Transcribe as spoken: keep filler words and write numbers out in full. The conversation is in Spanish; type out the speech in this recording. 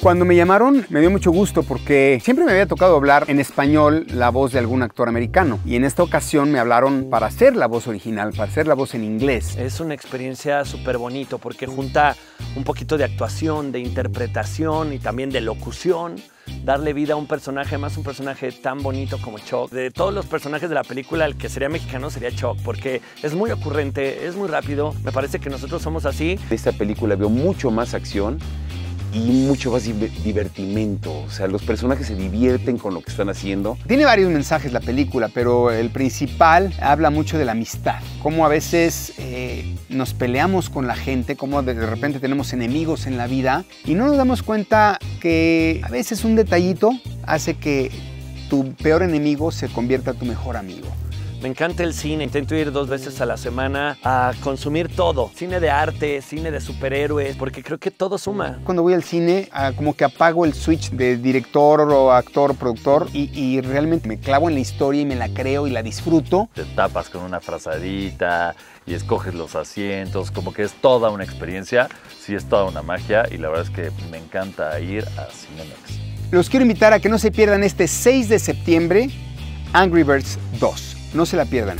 Cuando me llamaron me dio mucho gusto porque siempre me había tocado hablar en español la voz de algún actor americano y en esta ocasión me hablaron para hacer la voz original, para hacer la voz en inglés. Es una experiencia súper bonito porque junta un poquito de actuación, de interpretación y también de locución. Darle vida a un personaje, más un personaje tan bonito como Chuck. De todos los personajes de la película, el que sería mexicano sería Chuck, porque es muy ocurrente, es muy rápido. Me parece que nosotros somos así. De esta película veo mucho más acción y mucho más divertimento. O sea, los personajes se divierten con lo que están haciendo. Tiene varios mensajes la película, pero el principal habla mucho de la amistad. Cómo a veces eh, nos peleamos con la gente, cómo de repente tenemos enemigos en la vida y no nos damos cuenta que a veces un detallito hace que tu peor enemigo se convierta en tu mejor amigo. Me encanta el cine, intento ir dos veces a la semana a consumir todo. Cine de arte, cine de superhéroes, porque creo que todo suma. Cuando voy al cine, como que apago el switch de director o actor, productor, y, y realmente me clavo en la historia y me la creo y la disfruto. Te tapas con una frazadita y escoges los asientos, como que es toda una experiencia, sí es toda una magia, y la verdad es que me encanta ir a Cinemex. Los quiero invitar a que no se pierdan este seis de septiembre, Angry Birds dos. No se la pierdan.